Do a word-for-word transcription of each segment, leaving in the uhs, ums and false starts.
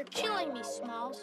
You're killing me, Smalls.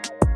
Wow.